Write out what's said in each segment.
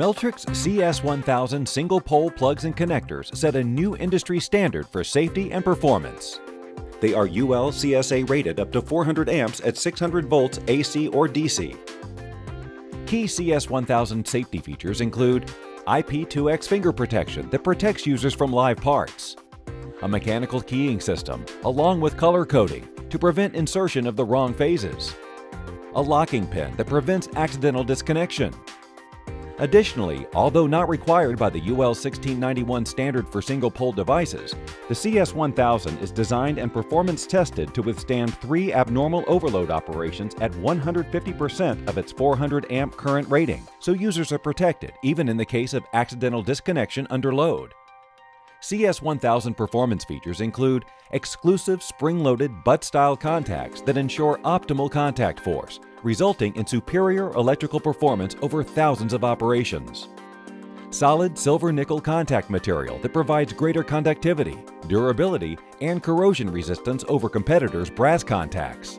MELTRIC's CS1000 single pole plugs and connectors set a new industry standard for safety and performance. They are UL CSA rated up to 400 amps at 600 volts AC or DC. Key CS1000 safety features include IP2X finger protection that protects users from live parts, a mechanical keying system along with color coding to prevent insertion of the wrong phases, a locking pin that prevents accidental disconnection. Additionally, although not required by the UL 1691 standard for single-pole devices, the CS1000 is designed and performance-tested to withstand 3 abnormal overload operations at 150% of its 400-amp current rating, so users are protected even in the case of accidental disconnection under load. CS1000 performance features include exclusive spring-loaded butt-style contacts that ensure optimal contact force, resulting in superior electrical performance over thousands of operations. Solid silver-nickel contact material that provides greater conductivity, durability, and corrosion resistance over competitors' brass contacts.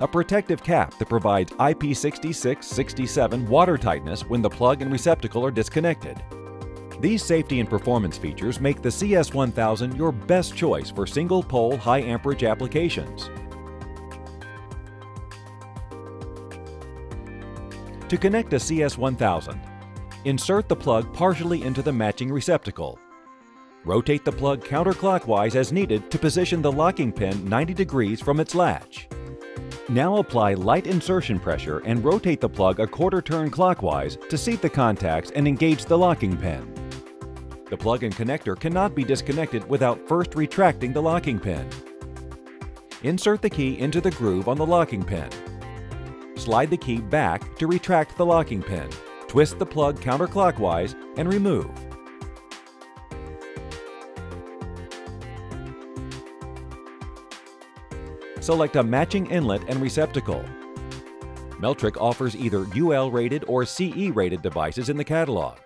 A protective cap that provides IP66/67 water tightness when the plug and receptacle are disconnected. These safety and performance features make the CS1000 your best choice for single-pole high-amperage applications. To connect a CS1000, insert the plug partially into the matching receptacle. Rotate the plug counterclockwise as needed to position the locking pin 90 degrees from its latch. Now apply light insertion pressure and rotate the plug a quarter turn clockwise to seat the contacts and engage the locking pin. The plug and connector cannot be disconnected without first retracting the locking pin. Insert the key into the groove on the locking pin. Slide the key back to retract the locking pin. Twist the plug counterclockwise and remove. Select a matching inlet and receptacle. MELTRIC offers either UL-rated or CE-rated devices in the catalog.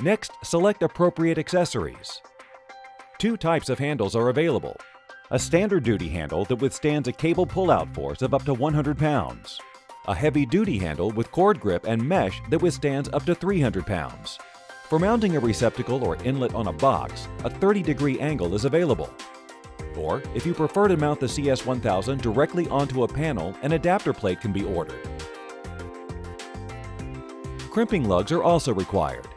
Next, select appropriate accessories. 2 types of handles are available: a standard duty handle that withstands a cable pullout force of up to 100 pounds, a heavy duty handle with cord grip and mesh that withstands up to 300 pounds. For mounting a receptacle or inlet on a box, a 30-degree angle is available. Or, if you prefer to mount the CS1000 directly onto a panel, an adapter plate can be ordered. Crimping lugs are also required.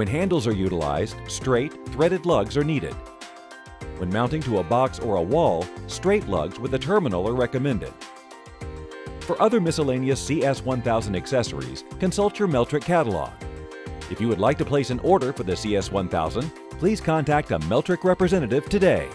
When handles are utilized, straight, threaded lugs are needed. When mounting to a box or a wall, straight lugs with a terminal are recommended. For other miscellaneous CS1000 accessories, consult your MELTRIC catalog. If you would like to place an order for the CS1000, please contact a MELTRIC representative today.